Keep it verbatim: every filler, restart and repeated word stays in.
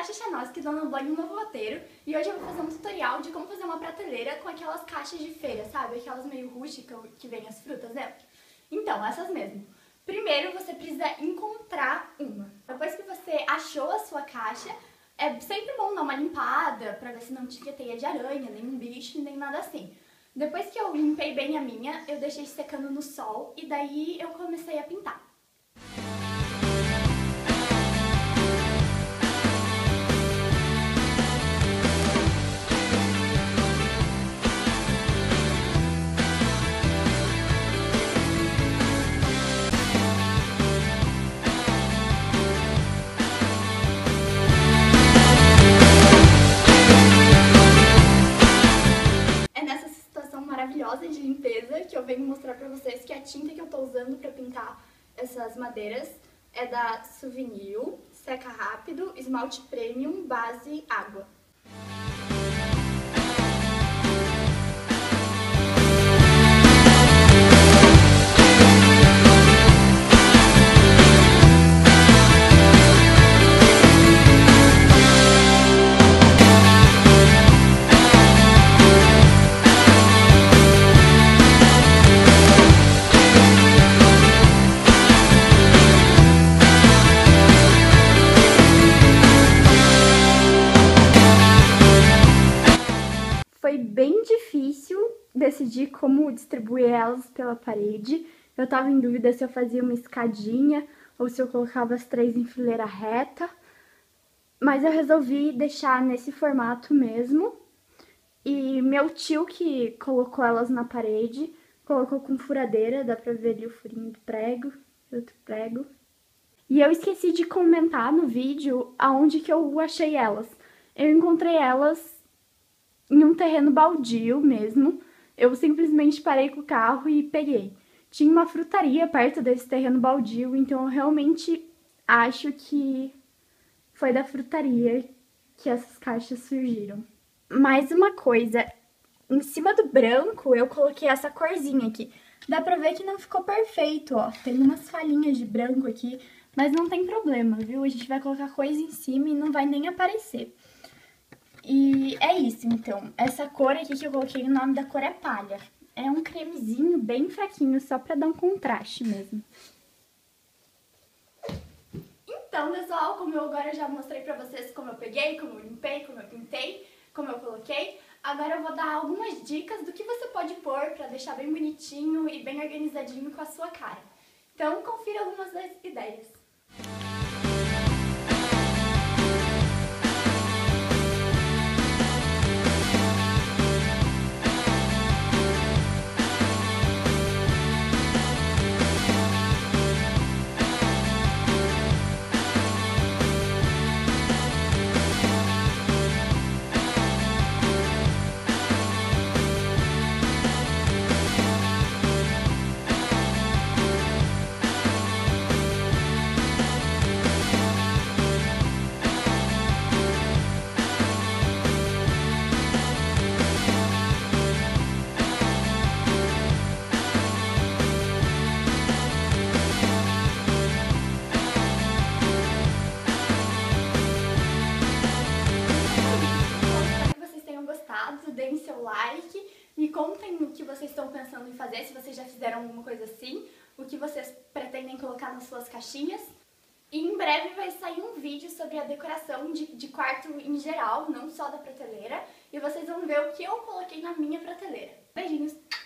Natasha Chanoski, dona do blog Um Novo Roteiro, e hoje eu vou fazer um tutorial de como fazer uma prateleira com aquelas caixas de feira, sabe? Aquelas meio rústicas que vem as frutas dela. Então, essas mesmo. Primeiro você precisa encontrar uma. Depois que você achou a sua caixa, é sempre bom dar uma limpada pra ver se não tinha teia de aranha, nenhum bicho, nem nada assim. Depois que eu limpei bem a minha, eu deixei secando no sol e daí eu comecei a pintar. De limpeza que eu venho mostrar pra vocês que a tinta que eu tô usando pra pintar essas madeiras é da Suvinil, seca rápido, esmalte premium, base água. Foi bem difícil decidir como distribuir elas pela parede. Eu tava em dúvida se eu fazia uma escadinha ou se eu colocava as três em fileira reta. Mas eu resolvi deixar nesse formato mesmo. E meu tio que colocou elas na parede, colocou com furadeira, dá pra ver ali o furinho do prego, outro prego. E eu esqueci de comentar no vídeo aonde que eu achei elas. Eu encontrei elas em um terreno baldio mesmo, eu simplesmente parei com o carro e peguei. Tinha uma frutaria perto desse terreno baldio, então eu realmente acho que foi da frutaria que essas caixas surgiram. Mais uma coisa, em cima do branco eu coloquei essa corzinha aqui. Dá pra ver que não ficou perfeito, ó. Tem umas falhinhas de branco aqui, mas não tem problema, viu? A gente vai colocar coisa em cima e não vai nem aparecer. E é isso, então. Essa cor aqui que eu coloquei, o nome da cor é palha. É um cremezinho bem fraquinho, só pra dar um contraste mesmo. Então, pessoal, como eu agora já mostrei pra vocês como eu peguei, como eu limpei, como eu pintei, como eu coloquei, agora eu vou dar algumas dicas do que você pode pôr pra deixar bem bonitinho e bem organizadinho com a sua cara. Então, confira algumas das ideias. Deem seu like, me contem o que vocês estão pensando em fazer, se vocês já fizeram alguma coisa assim, o que vocês pretendem colocar nas suas caixinhas. E em breve vai sair um vídeo sobre a decoração de, de quarto em geral, não só da prateleira, e vocês vão ver o que eu coloquei na minha prateleira. Beijinhos!